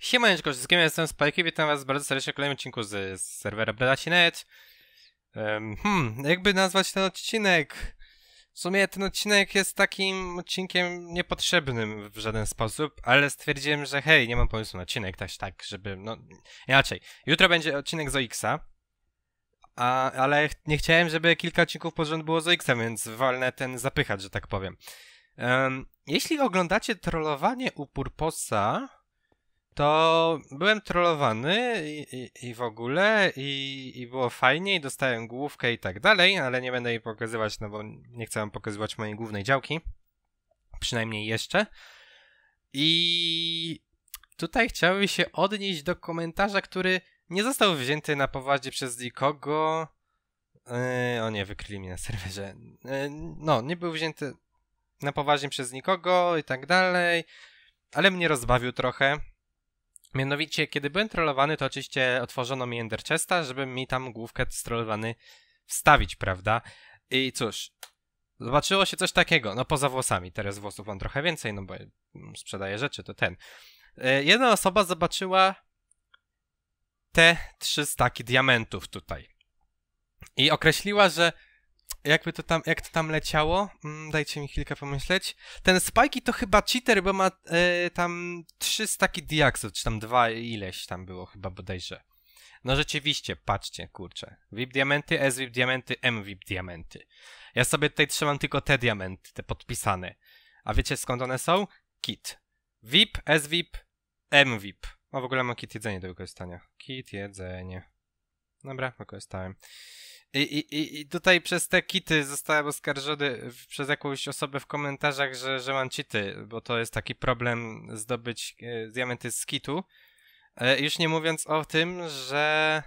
Siemaneczko wszystkim, ja jestem Spajki, witam was bardzo serdecznie w kolejnym odcinku z serwera Brodaci.net. Jakby nazwać ten odcinek? W sumie ten odcinek jest takim odcinkiem niepotrzebnym w żaden sposób, ale stwierdziłem, że hej, nie mam pomysłu na odcinek, tak, żeby, no, inaczej. Jutro będzie odcinek Zoixa, ale nie chciałem, żeby kilka odcinków pod rząd było Zoixa, więc walnę ten zapychacz, że tak powiem. Jeśli oglądacie trollowanie u Purposa, to byłem trollowany i w ogóle i było fajnie i dostałem główkę i tak dalej, ale nie będę jej pokazywać, no bo nie chcę wam pokazywać mojej głównej działki, przynajmniej jeszcze. I tutaj chciałbym się odnieść do komentarza, który nie został wzięty na poważnie przez nikogo. O nie, wykryli mnie na serwerze. No, nie był wzięty na poważnie przez nikogo i tak dalej, ale mnie rozbawił trochę. Mianowicie, kiedy byłem trollowany, to oczywiście otworzono mi Ender Chesta, żeby mi tam główkę strollowany wstawić, prawda? I cóż, zobaczyło się coś takiego, no poza włosami, teraz włosów mam trochę więcej, no bo sprzedaję rzeczy, to ten. Jedna osoba zobaczyła te 3 staki diamentów tutaj i określiła, że jak to tam leciało? Dajcie mi chwilkę pomyśleć. Ten Spajki to chyba cheater, bo ma tam 3 staki diaksów, czy tam 2 ileś tam było chyba bodajże. No rzeczywiście, patrzcie, kurczę. VIP diamenty, S VIP diamenty, M VIP diamenty. Ja sobie tutaj trzymam tylko te diamenty, te podpisane. A wiecie skąd one są? Kit. VIP, S VIP, M VIP. O, w ogóle mam kit jedzenie do wykorzystania. Kit jedzenie. Dobra, wykorzystałem. I tutaj przez te kity zostałem oskarżony przez jakąś osobę w komentarzach, że mam cheaty, bo to jest taki problem zdobyć diamenty z kitu. Już nie mówiąc o tym, że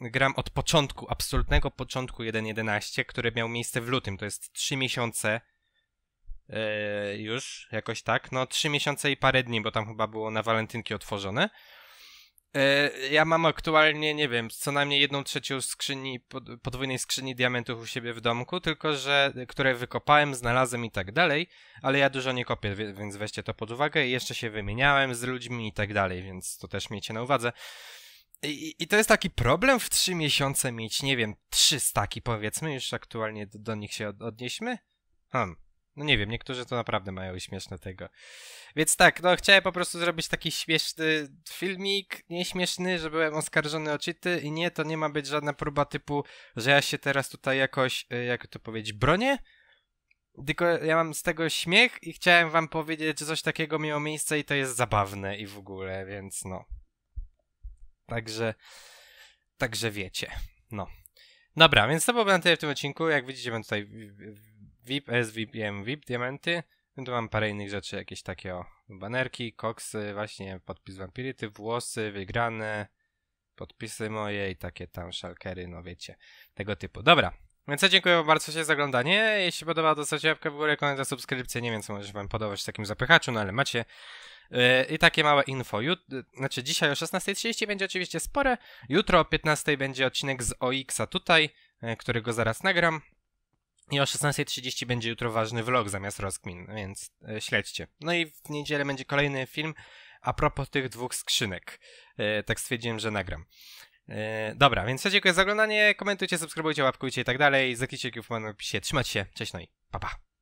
gram od początku, absolutnego początku 1.11, który miał miejsce w lutym, to jest 3 miesiące już, jakoś tak, no 3 miesiące i parę dni, bo tam chyba było na walentynki otworzone. Ja mam aktualnie, nie wiem, co najmniej 1/3 skrzyni, podwójnej skrzyni diamentów u siebie w domku, tylko że, które wykopałem, znalazłem i tak dalej, ale ja dużo nie kopię, więc weźcie to pod uwagę i jeszcze się wymieniałem z ludźmi i tak dalej, więc to też miejcie na uwadze. I to jest taki problem w 3 miesiące mieć, nie wiem, 3 staki powiedzmy, już aktualnie do nich się odnieśmy? No nie wiem, niektórzy to naprawdę mają śmieszne tego. Więc tak, no chciałem po prostu zrobić taki śmieszny filmik, nieśmieszny, że byłem oskarżony o cheaty i nie, to nie ma być żadna próba typu, że ja się teraz tutaj jakoś, jak to powiedzieć, bronię? Tylko ja mam z tego śmiech i chciałem wam powiedzieć, że coś takiego miało miejsce i to jest zabawne i w ogóle, więc no. Także wiecie, no. Dobra, więc to byłoby na tyle w tym odcinku, jak widzicie mam tutaj... VIP, S, VIP, M, VIP, diamenty. Tu mam parę innych rzeczy, jakieś takie o banerki, koksy, właśnie podpis Vampirity, włosy, wygrane, podpisy moje i takie tam szalkery, no wiecie, tego typu. Dobra, więc ja dziękuję bardzo za oglądanie. Jeśli podobało, dostarczcie łapkę w górę, komentarz, subskrypcję, nie wiem co może wam podobać w takim zapychaczu, no ale macie. I takie małe info. Znaczy dzisiaj o 16:30 będzie oczywiście spore, jutro o 15:00 będzie odcinek z Zoixa tutaj, którego zaraz nagram. I o 16:30 będzie jutro ważny vlog zamiast rozkmin, więc śledźcie. No i w niedzielę będzie kolejny film a propos tych 2 skrzynek. Tak stwierdziłem, że nagram. Dobra, więc dziękuję za oglądanie. Komentujcie, subskrybujcie, łapkujcie i tak dalej. Zakliczcie w opisie. Trzymajcie się. Cześć, no i pa pa.